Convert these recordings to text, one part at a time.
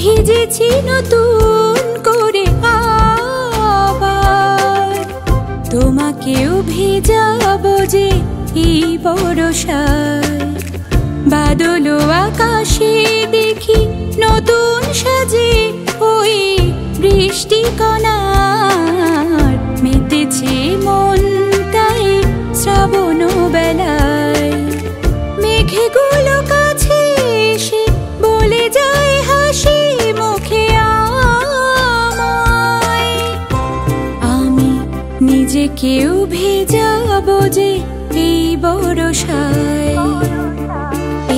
ভিজেছি নতুন করে আবার তোমাকেও ভিজাবো যে এই বরষায় বাদল আকাশে দেখি নতুন সাজে ওই বৃষ্টি কণার মেতেছে মন তাই শ্রাবণ বেলায় মেঘগুলো কাছে এসে বলে যায় হাসি মুখে আমায় আমি নিজেকেও ভেজাবো যে এই বরষায়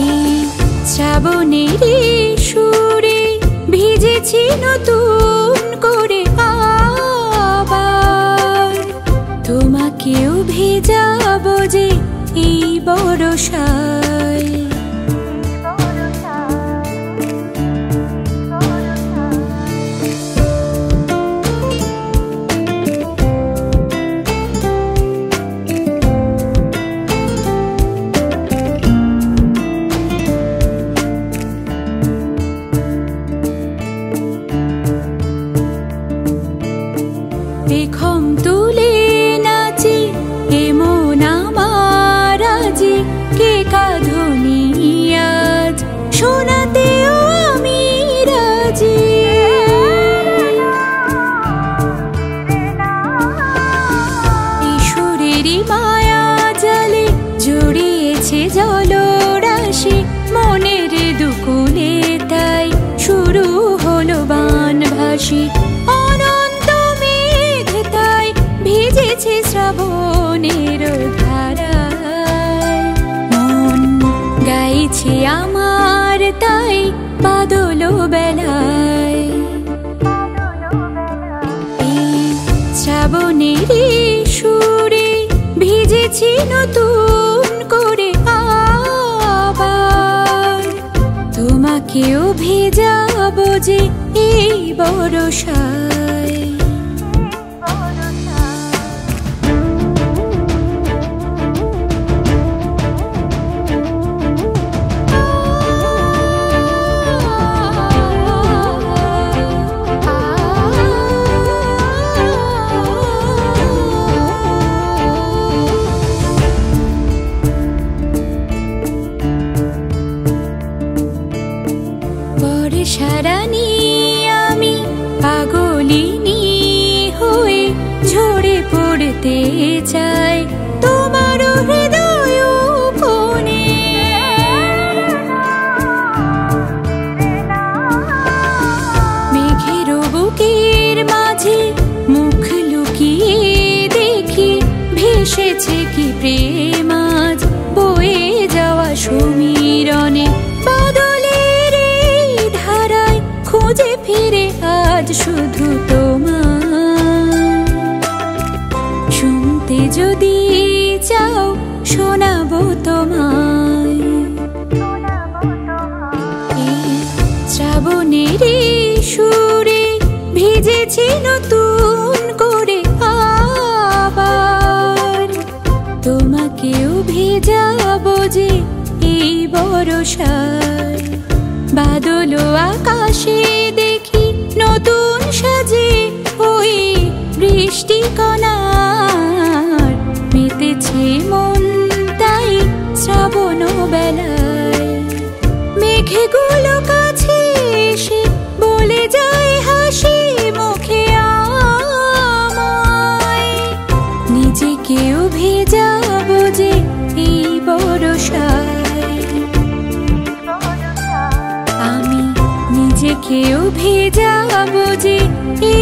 এই শ্রাবণেরই সুরে ভিজেছি নতুন করে আবার তোমাকেও ভেজাবো যে এই বরষায় বেখম তুলে নাচে এমন আমার আজি কে কাঁধনি আজ শোনাতেও আমি রাজি ঈশ্বরেরই মায়া জালে জড়িয়েছে জলরাশি মনের দুকুলে তাই শুরু হলো বানভাসি শ্রাবণের ধারায় মন গাইছে আমার তাই বাদল বেলায় শ্রাবণের সুরে ভিজেছি নতুন করে আবার তোমাকেও ভেজাবো যে এই বরষায় বরষারানি আমি পাগলিনী হয়ে ঝরে পড়তে চাই তোমার হৃদয় কোণে মেঘের বুকের মাঝে মুখ লুকিয়ে দেখি ভেসেছে কি প্রেম আজ বয়ে যাওয়া সমীরণে ফিরে আজ শুধু তোমার শুনতে যদি চাও শোনাবো তোমায় শ্রাবণের সুরে ভিজেছি নতুন করে আবার তোমাকেও ভেজাবো যে এই বরষায় বাদল আকাশে দেখি নতুন সাজে ওই বৃষ্টি কণার মেতেছে মন তাই শ্রাবণ বেলায় মেঘগুলো কাছে এসে বলে যায় হাসি মুখে আমায় নিজেকেও ভেজাবো যে এই বরষায় কেউ ভেজাবো যে